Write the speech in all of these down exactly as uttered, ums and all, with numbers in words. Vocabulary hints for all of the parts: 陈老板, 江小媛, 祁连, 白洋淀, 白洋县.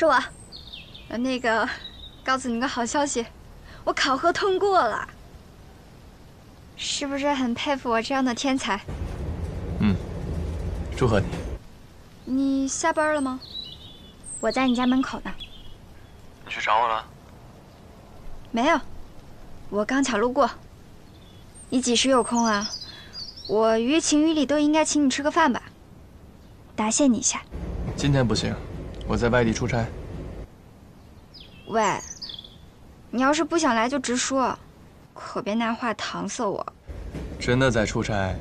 是我，那个，告诉你个好消息，我考核通过了。是不是很佩服我这样的天才？嗯，祝贺你。你下班了吗？我在你家门口呢。你去找我了？没有，我刚巧路过。你几时有空啊？我于情于理都应该请你吃个饭吧，答谢你一下。今天不行。 我在外地出差。喂，你要是不想来就直说，可别拿话搪塞我。真的在出差，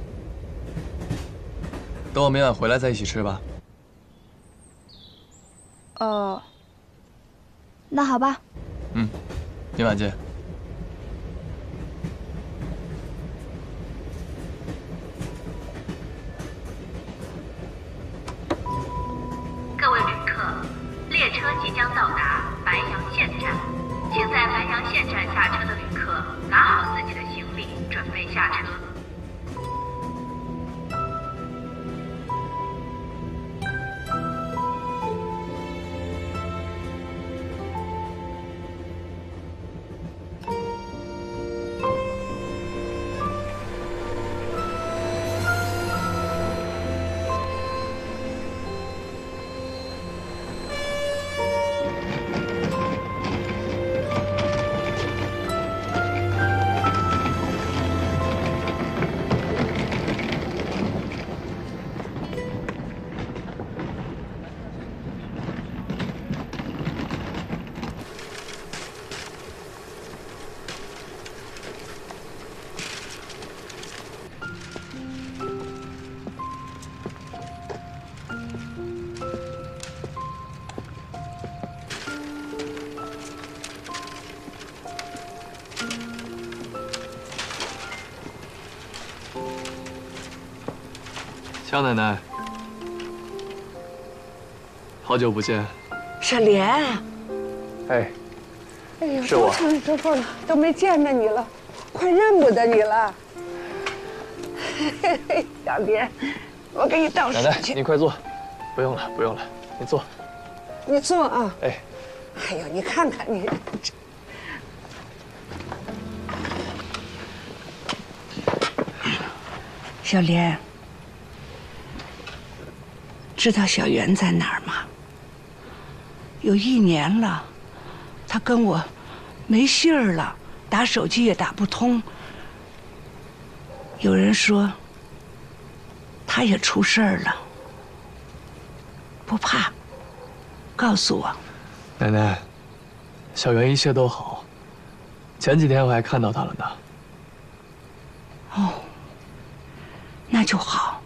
等我明晚回来再一起吃吧。哦，那好吧。嗯，明晚见。各位。 列车即将到达白洋县站，请在白洋县站下车的旅客拿好自己的行李，准备下车。肖奶奶，好久不见。沈莲，哎，哎呦，是我。多少了，都没见着你了，快认不得你了。嘿嘿，小莲，我给你倒水去。奶奶，你快坐。不用了，不用了，你坐。你坐啊。哎，哎呦，你看看你。 小莲，知道小袁在哪儿吗？有一年了，他跟我没信儿了，打手机也打不通。有人说，他也出事儿了。不怕，告诉我。奶奶，小袁一切都好，前几天我还看到他了呢。哦。 那就好。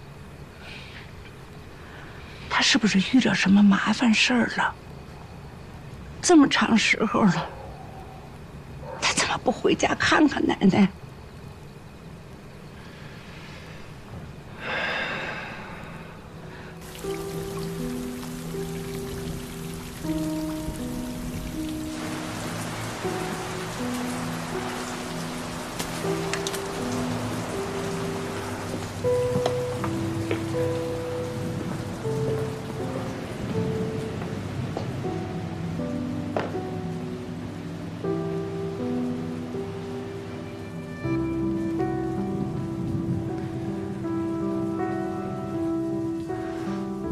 他是不是遇着什么麻烦事儿了？这么长时候了，他怎么不回家看看奶奶？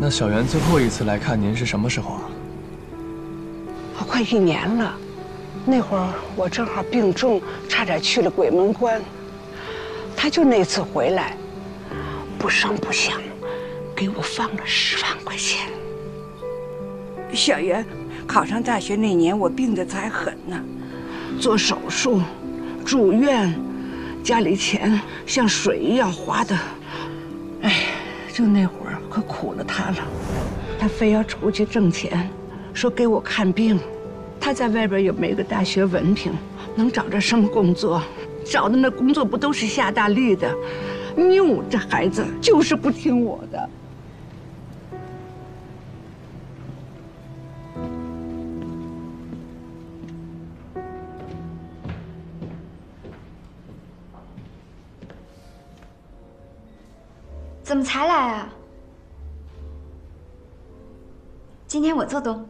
那小袁最后一次来看您是什么时候啊？我快一年了，那会儿我正好病重，差点去了鬼门关。他就那次回来，不声不响，给我放了十万块钱。小袁考上大学那年，我病得才狠呢，做手术，住院，家里钱像水一样花的，哎，就那会儿。 可苦了他了，他非要出去挣钱，说给我看病。他在外边也没个大学文凭，能找着什么工作？找的那工作不都是下大力的？拗这孩子就是不听我的。怎么才来啊？ 今天我做东，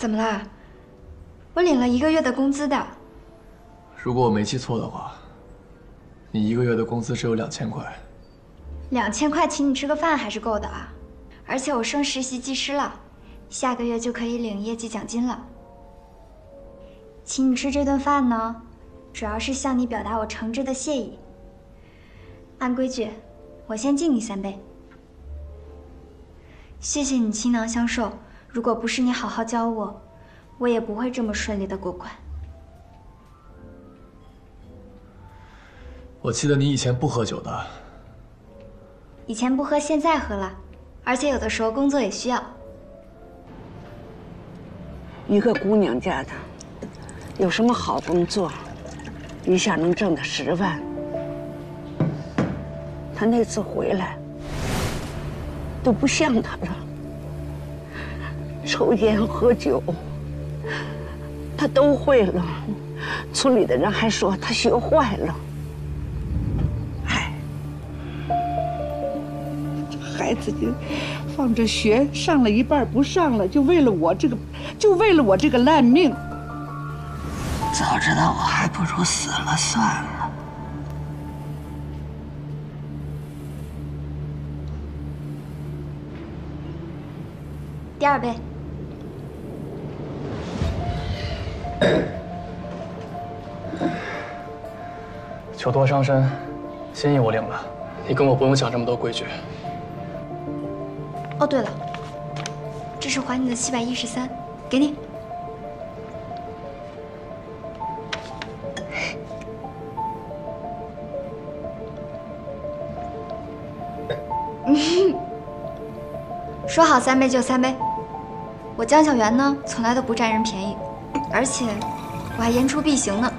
怎么啦？我领了一个月的工资的。如果我没记错的话，你一个月的工资只有两千块。两千块请你吃个饭还是够的啊！而且我升实习技师了，下个月就可以领业绩奖金了。请你吃这顿饭呢，主要是向你表达我诚挚的谢意。按规矩，我先敬你三杯。 谢谢你倾囊相授，如果不是你好好教我，我也不会这么顺利的过关。我记得你以前不喝酒的。以前不喝，现在喝了，而且有的时候工作也需要。一个姑娘家的，有什么好工作？一下能挣个十万。她那次回来。 都不像他了，抽烟喝酒，他都会了。村里的人还说他学坏了。哎，这孩子就放着学，上了一半不上了，就为了我这个，就为了我这个烂命。早知道我还不如死了算了。 第二杯。求多伤身，心意我领了。你跟我不用讲这么多规矩。哦，对了，这是还你的七百一十三，给你。说好三杯就三杯。 我江小媛呢，从来都不占人便宜，而且我还言出必行呢。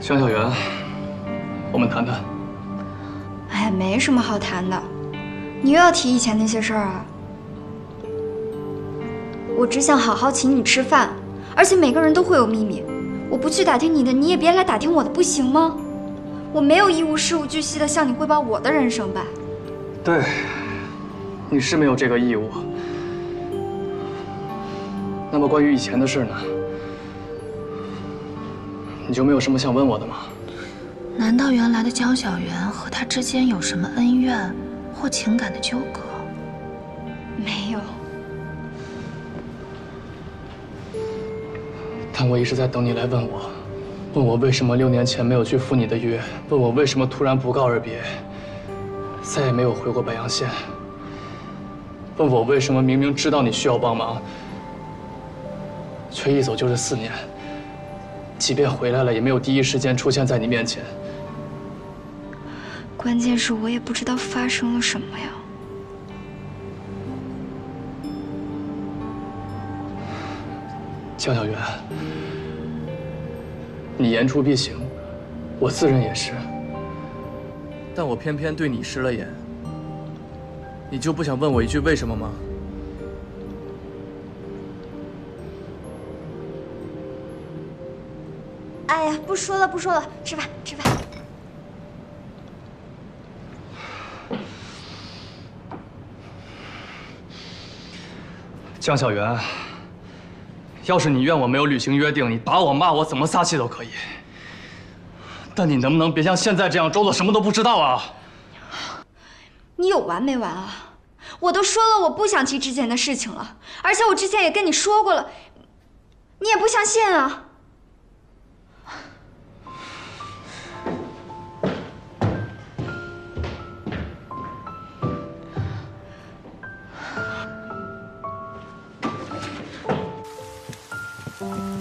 江小媛，我们谈谈。哎呀，没什么好谈的，你又要提以前那些事儿啊！我只想好好请你吃饭，而且每个人都会有秘密。 我不去打听你的，你也别来打听我的，不行吗？我没有义务事无巨细的向你汇报我的人生吧？对，你是没有这个义务。那么关于以前的事呢？你就没有什么想问我的吗？难道原来的江小媛和他之间有什么恩怨或情感的纠葛？没有。 但我一直在等你来问我，问我为什么六年前没有去赴你的约，问我为什么突然不告而别，再也没有回过白洋淀，问我为什么明明知道你需要帮忙，却一走就是四年，即便回来了也没有第一时间出现在你面前。关键是我也不知道发生了什么呀。 江小媛，你言出必行，我自认也是。但我偏偏对你失了言，你就不想问我一句为什么吗？哎呀，不说了，不说了，吃饭，吃饭。江小媛。 要是你怨我没有履行约定，你打我骂我怎么撒气都可以。但你能不能别像现在这样装作什么都不知道啊？你有完没完啊？我都说了我不想提之前的事情了，而且我之前也跟你说过了，你也不相信啊。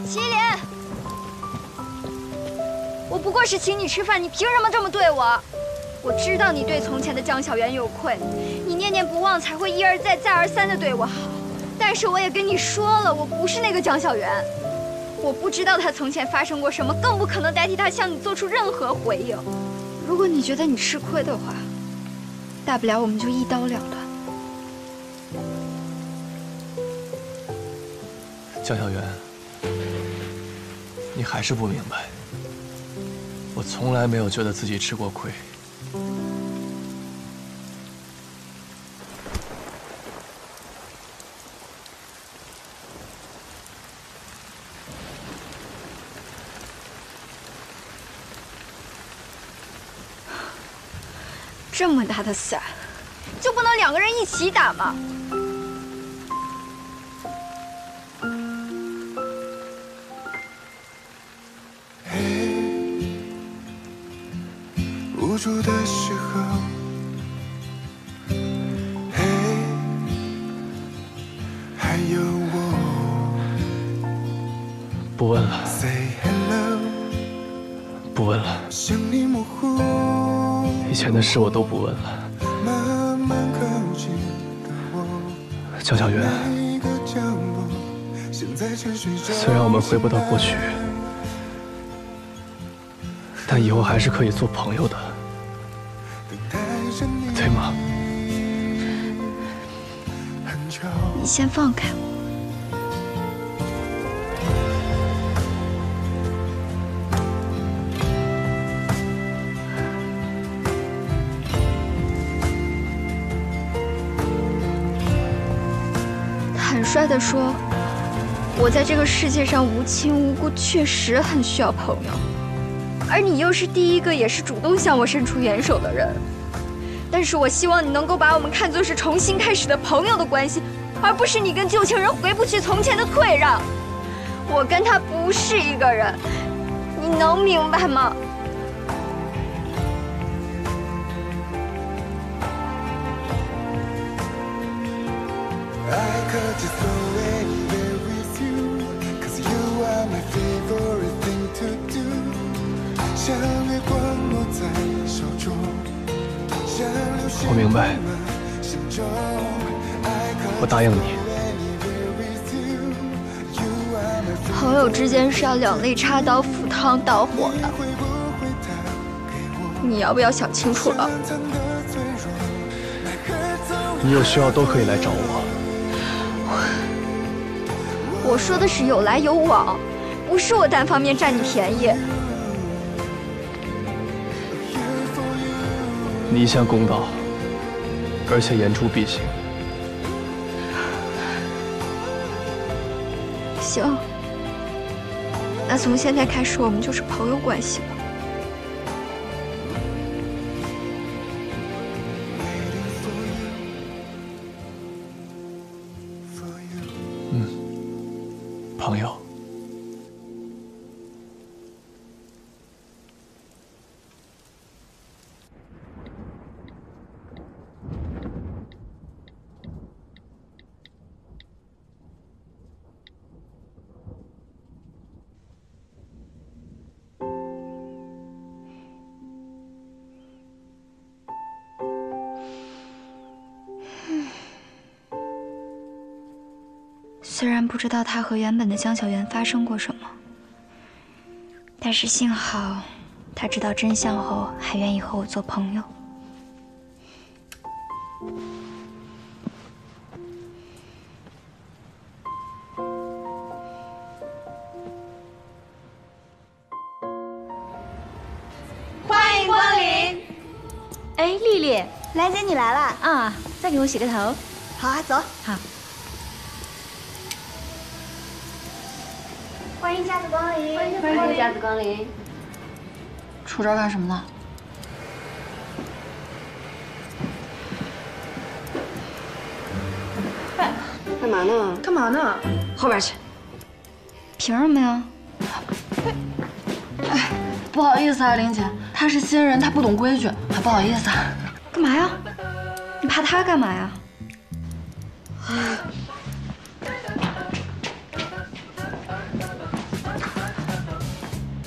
祁连，我不过是请你吃饭，你凭什么这么对我？我知道你对从前的江小媛有愧，你念念不忘才会一而再、再而三的对我好。但是我也跟你说了，我不是那个江小媛，我不知道她从前发生过什么，更不可能代替她向你做出任何回应。如果你觉得你吃亏的话，大不了我们就一刀两断。江小媛。 你还是不明白，我从来没有觉得自己吃过亏。这么大的伞，就不能两个人一起打吗？ 无助的时候，嘿，还有我。不问了， Say hello， 不问了。想你模糊，以前的事我都不问了。慢慢靠近的我，焦小媛，虽然我们回不到过去，但以后还是可以做朋友的。 对吗？你先放开我。坦率地说，我在这个世界上无亲无故，确实很需要朋友，而你又是第一个，也是主动向我伸出援手的人。 但是我希望你能够把我们看作是重新开始的朋友的关系，而不是你跟旧情人回不去从前的退让。我跟他不是一个人，你能明白吗？像月光落在手中。 我明白，我答应你。朋友之间是要两肋插刀、赴汤蹈火的，你要不要想清楚了？你有需要都可以来找我。我说的是有来有往，不是我单方面占你便宜。 你一向公道，而且言出必行。行，那从现在开始，我们就是朋友关系了。嗯，朋友。 虽然不知道他和原本的江小媛发生过什么，但是幸好他知道真相后还愿意和我做朋友。欢迎光临！哎，丽丽，兰姐你来了啊！再给我洗个头。好啊，走。好。 欢迎家族光临！欢迎家族光临！杵这儿干什么呢？哎，干嘛呢？干嘛呢？后边去。凭什么呀？哎，不好意思啊，玲姐，他是新人，他不懂规矩，还不好意思啊。干嘛呀？你怕他干嘛呀？哎。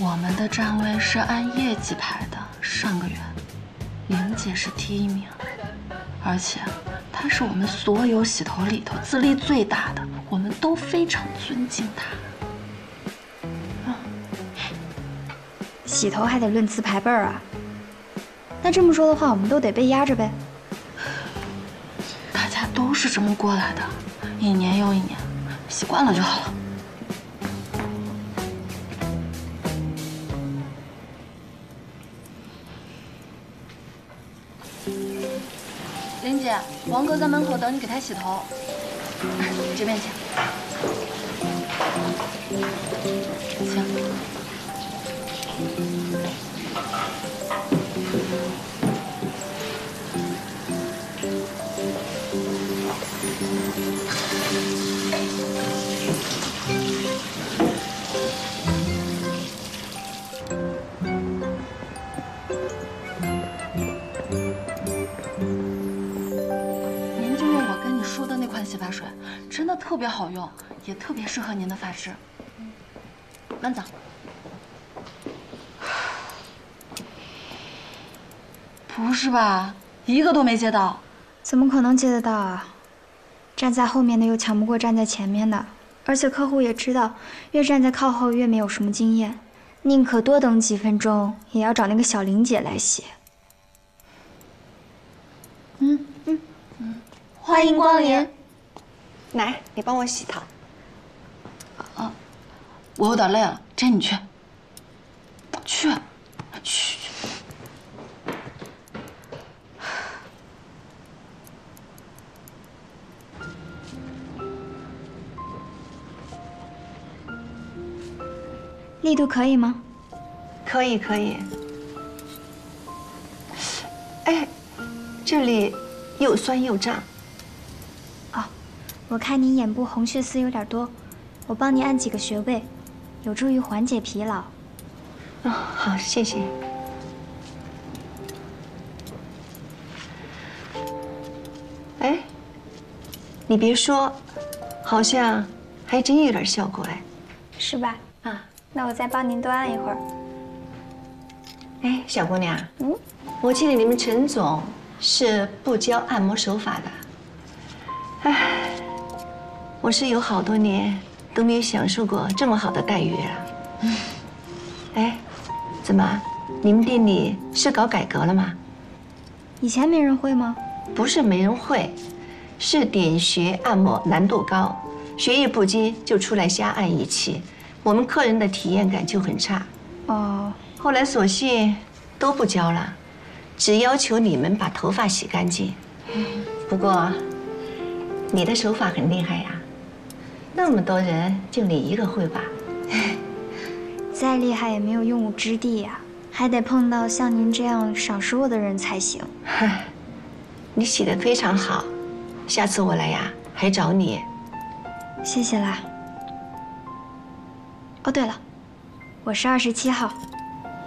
我们的站位是按业绩排的，上个月，玲姐是第一名，而且她是我们所有洗头里头资历最大的，我们都非常尊敬她。啊，洗头还得论资排辈儿啊？那这么说的话，我们都得被压着呗？大家都是这么过来的，一年又一年，习惯了就好了。林姐，王哥在门口等你给他洗头，这边请。行。您就用我跟你说的那款洗发水，真的特别好用，也特别适合您的发质。慢走。不是吧？一个都没接到？怎么可能接得到啊？站在后面的又抢不过站在前面的，而且客户也知道，越站在靠后越没有什么经验，宁可多等几分钟，也要找那个小林姐来写。嗯嗯嗯，欢迎光临。来，你帮我洗头。啊，我有点累了，这你去。去，去。 力度可以吗？可以可以。哎，这里又酸又胀。哦，我看你眼部红血丝有点多，我帮你按几个穴位，有助于缓解疲劳。哦，好，谢谢。哎，你别说，好像还真有点效果哎。是吧？啊。 那我再帮您多按一会儿。哎，小姑娘，嗯，我记得你们陈总是不教按摩手法的。哎，我是有好多年都没有享受过这么好的待遇啊。哎，怎么，你们店里是搞改革了吗？以前没人会吗？不是没人会，是点穴按摩难度高，学艺不精就出来瞎按一气。 我们客人的体验感就很差，哦。后来索性都不教了，只要求你们把头发洗干净。不过，你的手法很厉害呀，那么多人就你一个会吧？再厉害也没有用武之地呀，还得碰到像您这样赏识我的人才行。你洗得非常好，下次我来呀还找你。谢谢啦。 哦，对了，我是二十七号。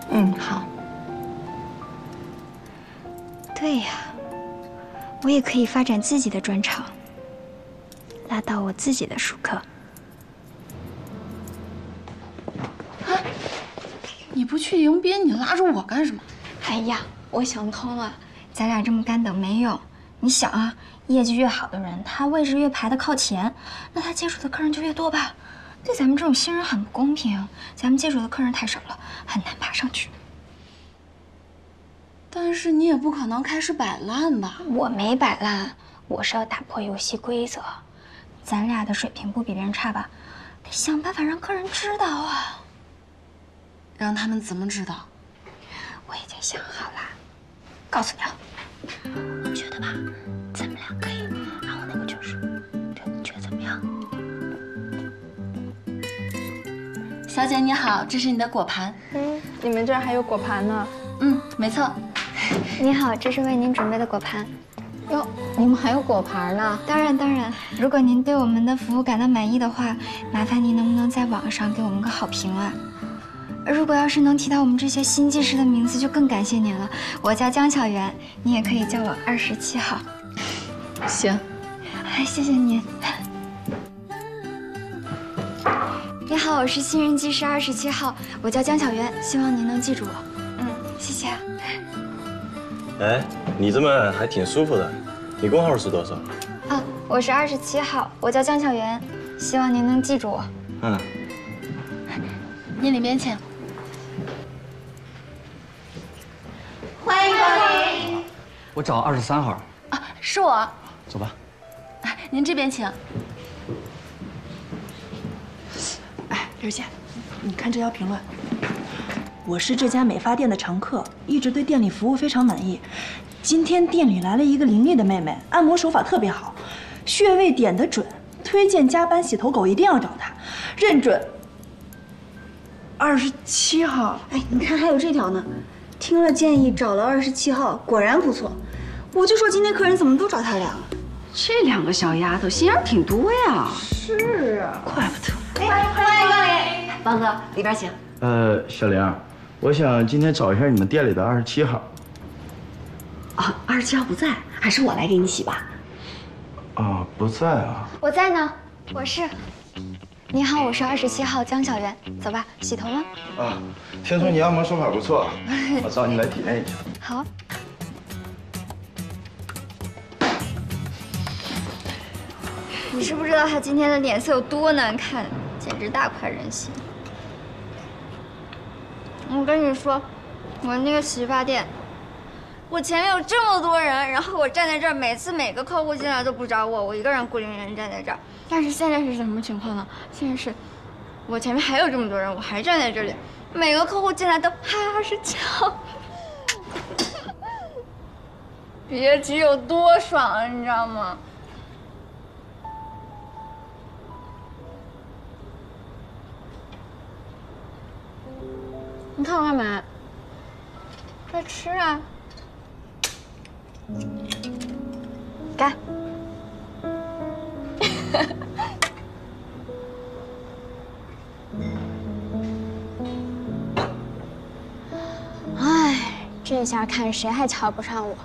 嗯，好。对呀，我也可以发展自己的专长，拉到我自己的熟客。啊！你不去迎宾，你拉着我干什么？哎呀，我想通了，咱俩这么干等没用。你想啊，业绩越好的人，他位置越排得靠前，那他接触的客人就越多吧。 对咱们这种新人很不公平，咱们接触的客人太少了，很难爬上去。但是你也不可能开始摆烂吧？我没摆烂，我是要打破游戏规则。咱俩的水平不比别人差吧？得想办法让客人知道啊。让他们怎么知道？我已经想好了，告诉你啊，我觉得吧，咱们俩可以，然后那个就是，对，你觉得怎么样？ 小姐你好，这是你的果盘。嗯，你们这儿还有果盘呢。嗯，没错。你好，这是为您准备的果盘。哟，你们还有果盘呢？当然当然。如果您对我们的服务感到满意的话，麻烦您能不能在网上给我们个好评啊？如果要是能提到我们这些新技师的名字，就更感谢您了。我叫江小媛，你也可以叫我二十七号。行。哎，谢谢您。 你好，我是新人技师二十七号，我叫江小媛，希望您能记住我。嗯，谢谢。哎，你这么按还挺舒服的，你工号是多少？啊，我是二十七号，我叫江小媛，希望您能记住我。嗯，您里面请。欢迎光临。我找二十三号。啊，是我。走吧。您这边请。 刘姐，你看这条评论，我是这家美发店的常客，一直对店里服务非常满意。今天店里来了一个伶俐的妹妹，按摩手法特别好，穴位点得准，推荐加班洗头狗一定要找她，认准二十七号。哎，你看还有这条呢，听了建议找了二十七号，果然不错。我就说今天客人怎么都找他俩了。 这两个小丫头心眼儿挺多呀！是啊，怪不得。哎，欢迎光临，王哥，里边请。呃，小玲，我想今天找一下你们店里的二十七号。啊，二十七号不在，还是我来给你洗吧。啊，不在啊。我在呢，我是。你好，我是二十七号江小媛。走吧，洗头吗？啊，听说你按摩手法不错，我找你来体验一下。好。 你知不知道他今天的脸色有多难看，简直大快人心。我跟你说，我那个洗发店，我前面有这么多人，然后我站在这儿，每次每个客户进来都不找我，我一个人孤零零站在这儿。但是现在是什么情况呢？现在是，我前面还有这么多人，我还站在这里，每个客户进来都嗨二十九，别提有多爽了，你知道吗？ 你看我干嘛？在吃啊！干！哎，这下看谁还瞧不上我！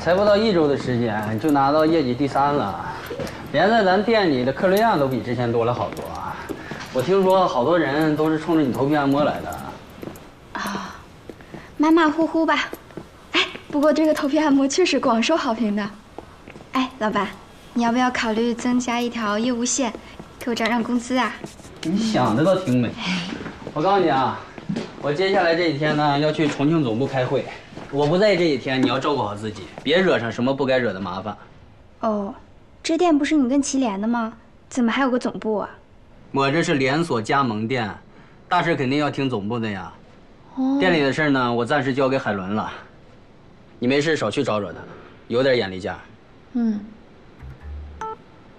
才不到一周的时间，就拿到业绩第三了，连在咱店里的客流量都比之前多了好多。我听说好多人都是冲着你头皮按摩来的。啊，马马虎虎吧。哎，不过这个头皮按摩确实广受好评的。哎，老板，你要不要考虑增加一条业务线，给我涨涨工资啊？你想的倒挺美。我告诉你啊，我接下来这几天呢要去重庆总部开会。 我不在这几天，你要照顾好自己，别惹上什么不该惹的麻烦。哦，这店不是你跟祁连的吗？怎么还有个总部啊？我这是连锁加盟店，大事肯定要听总部的呀。哦，店里的事呢，我暂时交给海伦了。你没事少去找找他，有点眼力见儿。嗯，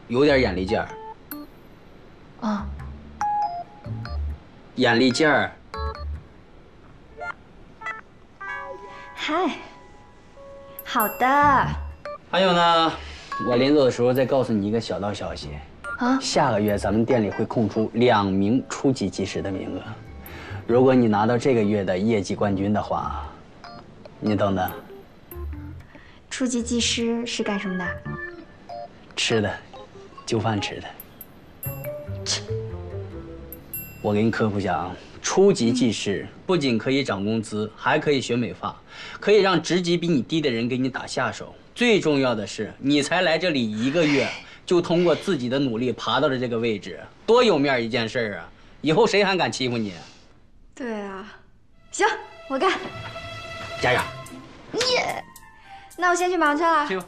有点眼力见儿。啊，眼力见儿。 嗨，好的。还有呢，我临走的时候再告诉你一个小道消息啊，下个月咱们店里会空出两名初级技师的名额，如果你拿到这个月的业绩冠军的话，你懂的。初级技师是干什么的？吃的，就饭吃的。我给你科普一下啊。 初级技师不仅可以涨工资，还可以学美发，可以让职级比你低的人给你打下手。最重要的是，你才来这里一个月，就通过自己的努力爬到了这个位置，多有面一件事儿啊！以后谁还敢欺负你？对啊，行，我干。加油！耶！那我先去忙去了。去吧。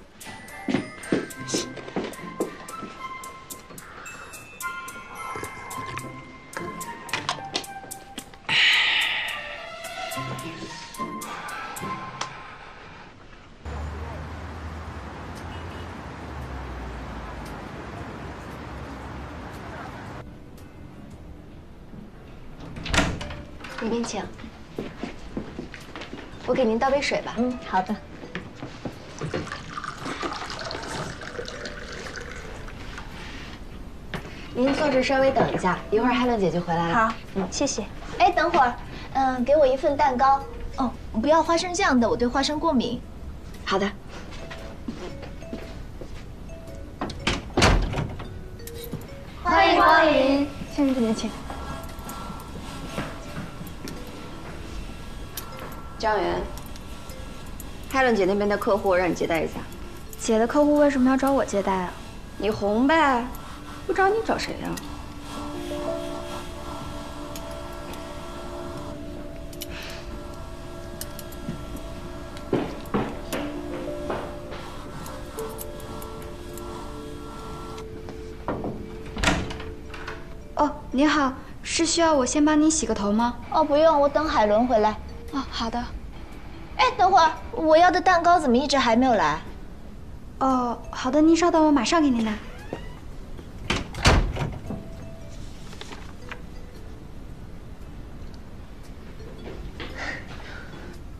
里面请，我给您倒杯水吧。嗯，好的。您坐着稍微等一下，一会儿海伦姐就回来了。好，嗯，谢谢。哎，等会儿，嗯，给我一份蛋糕。哦，不要花生酱的，我对花生过敏。好的。 欢迎光临，先生，里面请。张媛，海伦姐那边的客户让你接待一下。姐的客户为什么要找我接待啊？你红呗，不找你找谁呀？你好，是需要我先帮你洗个头吗？哦，不用，我等海伦回来。哦，好的。哎，等会儿，我要的蛋糕怎么一直还没有来？哦，好的，您稍等，我马上给您拿。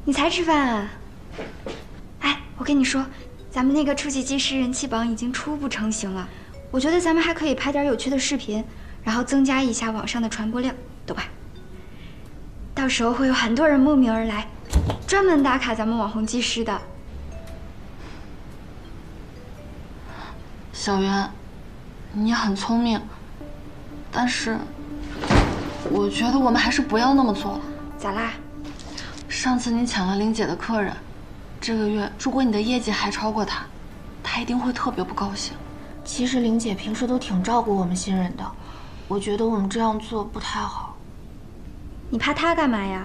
你才吃饭啊！哎，我跟你说，咱们那个出奇技师人气榜已经初步成型了，我觉得咱们还可以拍点有趣的视频，然后增加一下网上的传播量，懂吧？到时候会有很多人慕名而来，专门打卡咱们网红技师的。小袁，你很聪明，但是我觉得我们还是不要那么做了。咋啦？ 上次你抢了玲姐的客人，这个月如果你的业绩还超过她，她一定会特别不高兴。其实玲姐平时都挺照顾我们新人的，我觉得我们这样做不太好。你怕她干嘛呀？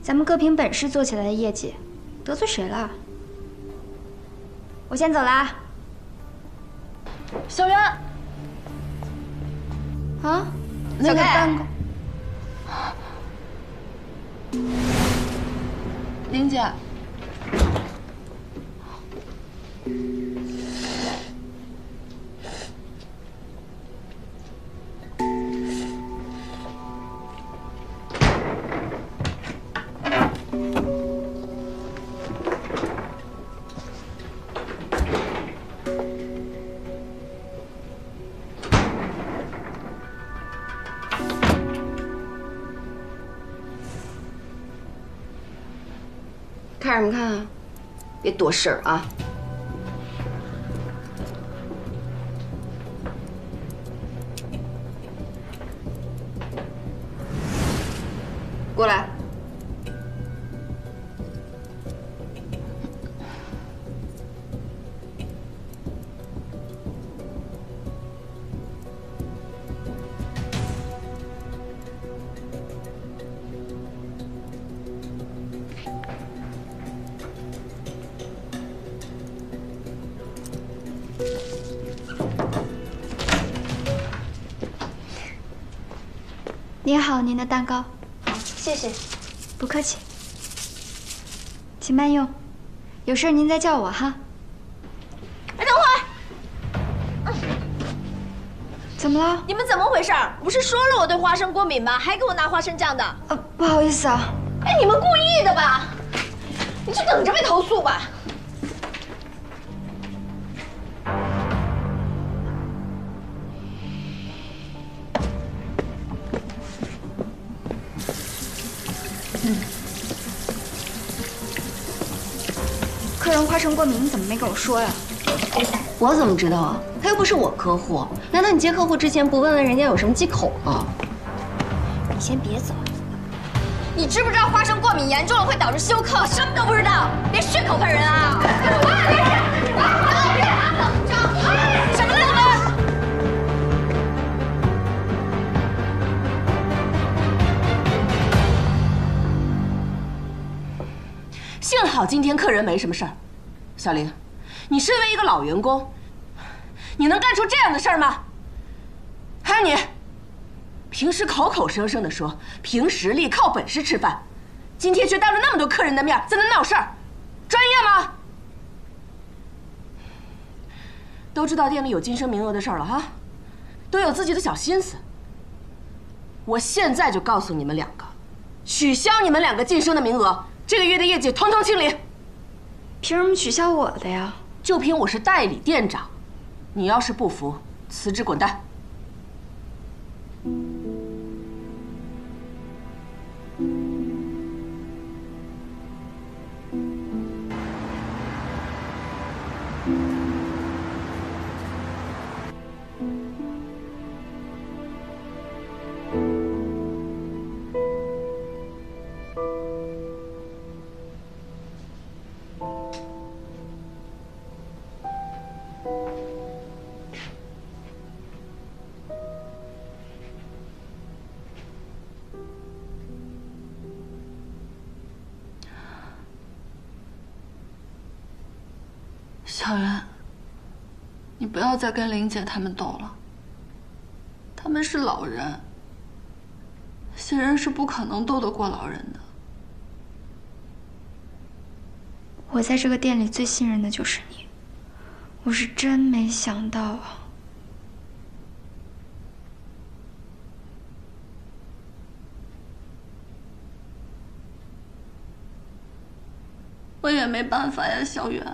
咱们各凭本事做起来的业绩，得罪谁了？我先走了啊。小袁，啊，那个蛋糕。玲姐，看什么看啊！别多事儿啊！过来。您好，您的蛋糕。谢谢，不客气，请慢用。有事您再叫我哈。哎，等会儿，怎么了？你们怎么回事？不是说了我对花生过敏吗？还给我拿花生酱的。呃，不好意思啊。哎，你们故意的吧？你就等着被投诉吧。 客人花生过敏，你怎么没跟我说呀？我怎么知道啊？他又不是我客户，难道你接客户之前不问问人家有什么忌口吗？你先别走，你知不知道花生过敏严重了会导致休克？我什么都不知道，别血口喷人啊！什么？ 幸好今天客人没什么事儿，小林，你身为一个老员工，你能干出这样的事儿吗？还有你，平时口口声声的说凭实力靠本事吃饭，今天却当着那么多客人的面在那闹事儿，专业吗？都知道店里有晋升名额的事儿了哈，都有自己的小心思。我现在就告诉你们两个，取消你们两个晋升的名额。 这个月的业绩统统清零，凭什么取消我的呀？就凭我是代理店长，你要是不服，辞职滚蛋。小袁，你不要再跟玲姐他们斗了，他们是老人，新人是不可能斗得过老人的。我在这个店里最信任的就是你，我是真没想到啊。 我也没办法呀，小远。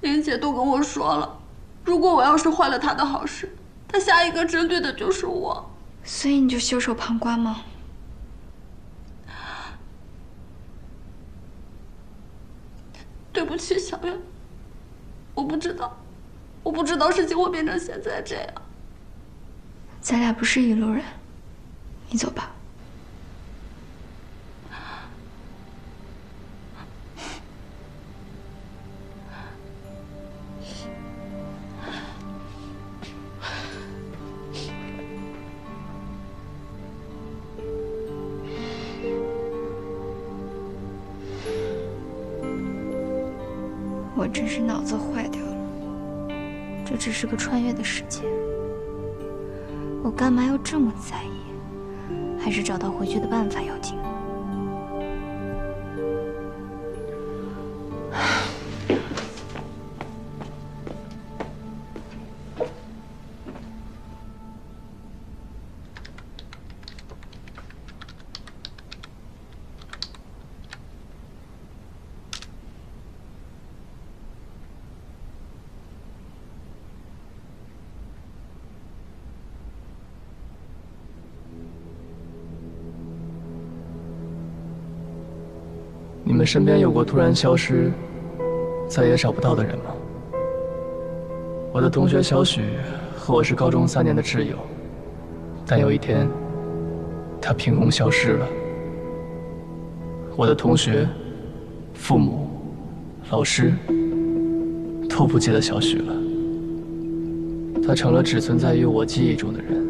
玲姐都跟我说了，如果我要是坏了她的好事，她下一个针对的就是我。所以你就袖手旁观吗？对不起，小远，我不知道，我不知道事情会变成现在这样。咱俩不是一路人，你走吧。 我真是脑子坏掉了，这只是个穿越的世界，我干嘛要这么在意？还是找到回去的办法要紧。你们身边有过突然消失，再也找不到的人吗？我的同学小许和我是高中三年的挚友，但有一天，他凭空消失了。我的同学、父母、老师都不记得小许了，他成了只存在于我记忆中的人。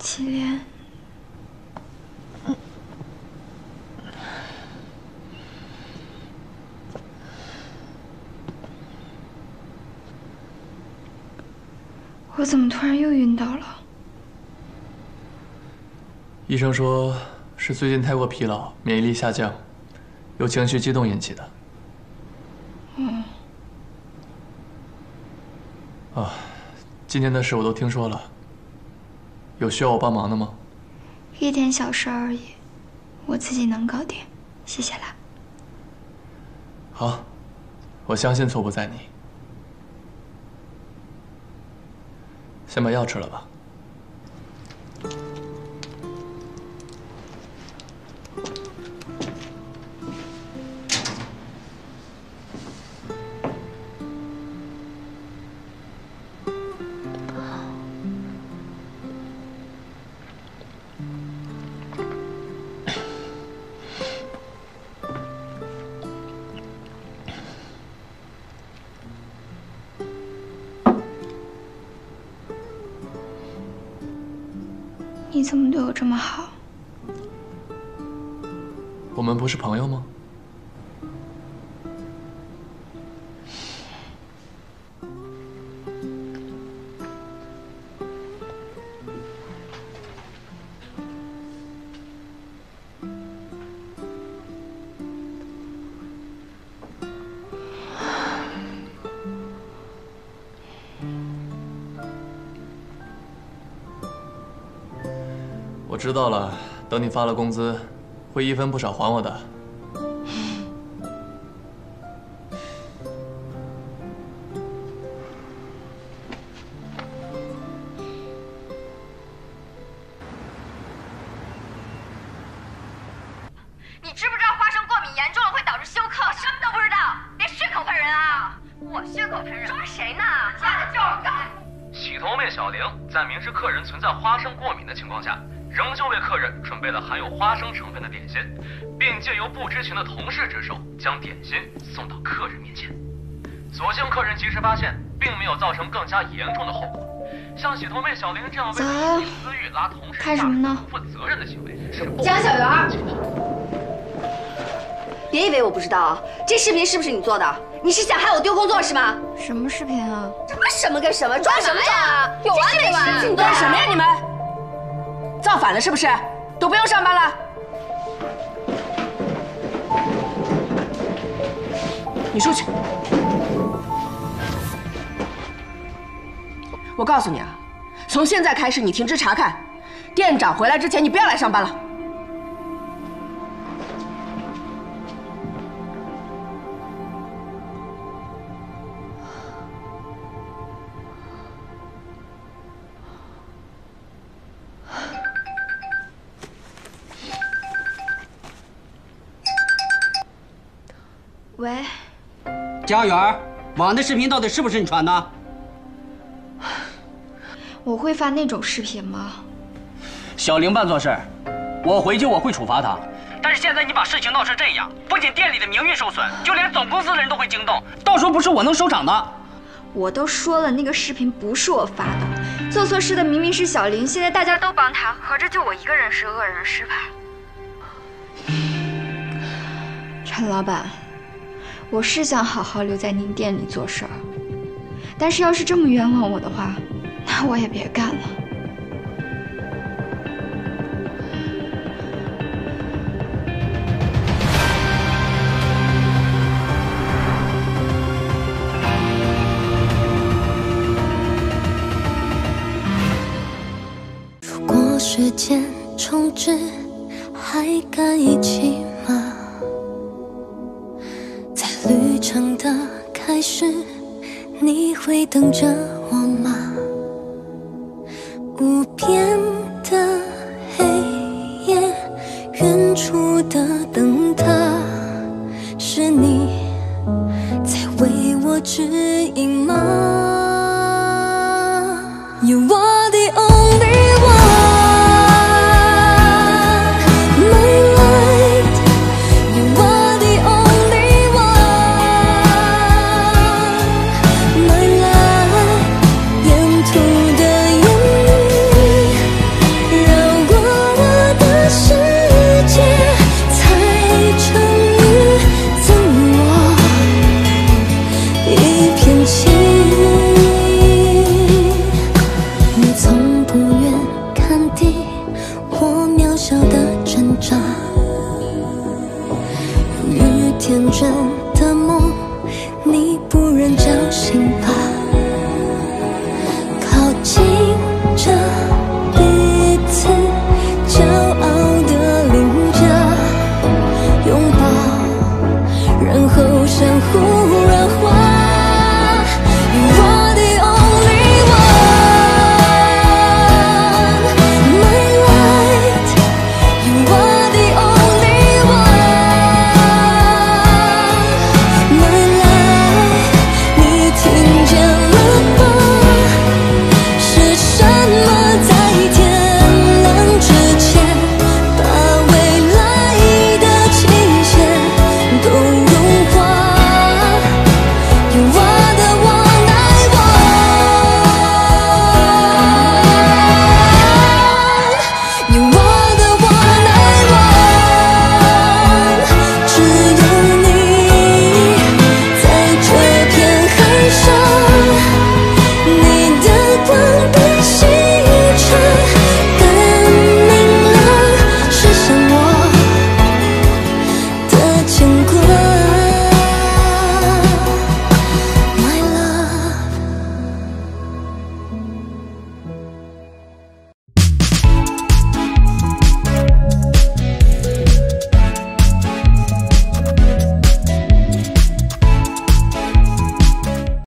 祁连，我怎么突然又晕倒了？医生说是最近太过疲劳，免疫力下降，由情绪激动引起的。嗯。啊，今天的事我都听说了。 有需要我帮忙的吗？一点小事而已，我自己能搞定，谢谢啦。好，我相信错不在你。先把药吃了吧。 你怎么对我这么好？我们不是朋友吗？我知道了，等你发了工资，会一分不少还我的。你知不知道花生过敏严重了会导致休克？什么都不知道，别血口喷人啊！我血口喷人，抓谁呢？家的就是干。洗头妹小玲在明知客人存在花生过敏的情况下。 仍旧为客人准备了含有花生成分的点心，并借由不知情的同事之手将点心送到客人面前。所幸客人及时发现，并没有造成更加严重的后果。像洗头妹小玲这样为了一己私欲拉同事下水、不负责任的行为是不可取的。江小媛，别以为我不知道啊，这视频是不是你做的？你是想害我丢工作是吗？什么视频啊？什么什么跟什么装什么呀？有完没完？干什么呀你们？ 造反了是不是？都不用上班了。你出去！我告诉你啊，从现在开始你停职查看，店长回来之前你不要来上班了。喂，佳媛，网的视频到底是不是你传的？我会发那种视频吗？小玲办错事，我回去我会处罚她。但是现在你把事情闹成这样，不仅店里的名誉受损，就连总公司的人都会惊动，到时候不是我能收场的。我都说了，那个视频不是我发的，做错事的明明是小玲，现在大家都帮她，合着就我一个人是恶人施派。陈老板。 我是想好好留在您店里做事儿，但是要是这么冤枉我的话，那我也别干了。如果时间重置，还敢一起吗？ 旅程的开始，你会等着我吗？无边的黑夜，远处的灯塔，是你在为我指引吗？有我。